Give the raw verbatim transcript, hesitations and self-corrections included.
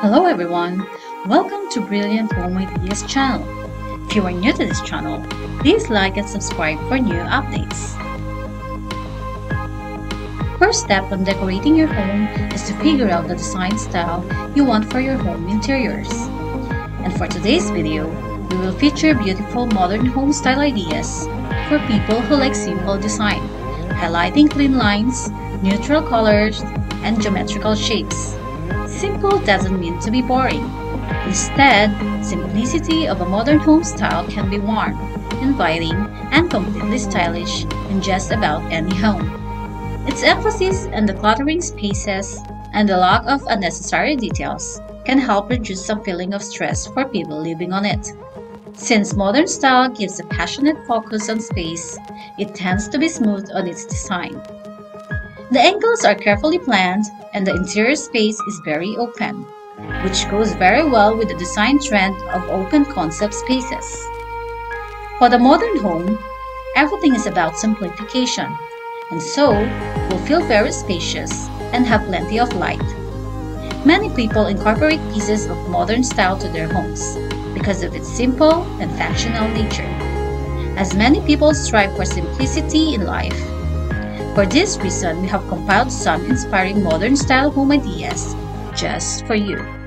Hello everyone, welcome to Brilliant Home Ideas channel. If you are new to this channel, please like and subscribe for new updates. First step when decorating your home is to figure out the design style you want for your home interiors. And for today's video, we will feature beautiful modern home style ideas for people who like simple design, highlighting clean lines, neutral colors, and geometrical shapes. Simple doesn't mean to be boring. Instead, simplicity of a modern home style can be warm, inviting, and completely stylish in just about any home. Its emphasis on the cluttering spaces and the lack of unnecessary details can help reduce some feeling of stress for people living on it. Since modern style gives a passionate focus on space, it tends to be smooth on its design. The angles are carefully planned and the interior space is very open, which goes very well with the design trend of open concept spaces. For the modern home, everything is about simplification, and so will feel very spacious and have plenty of light. Many people incorporate pieces of modern style to their homes because of its simple and functional nature, as many people strive for simplicity in life. For this reason, we have compiled some inspiring modern style home ideas just for you.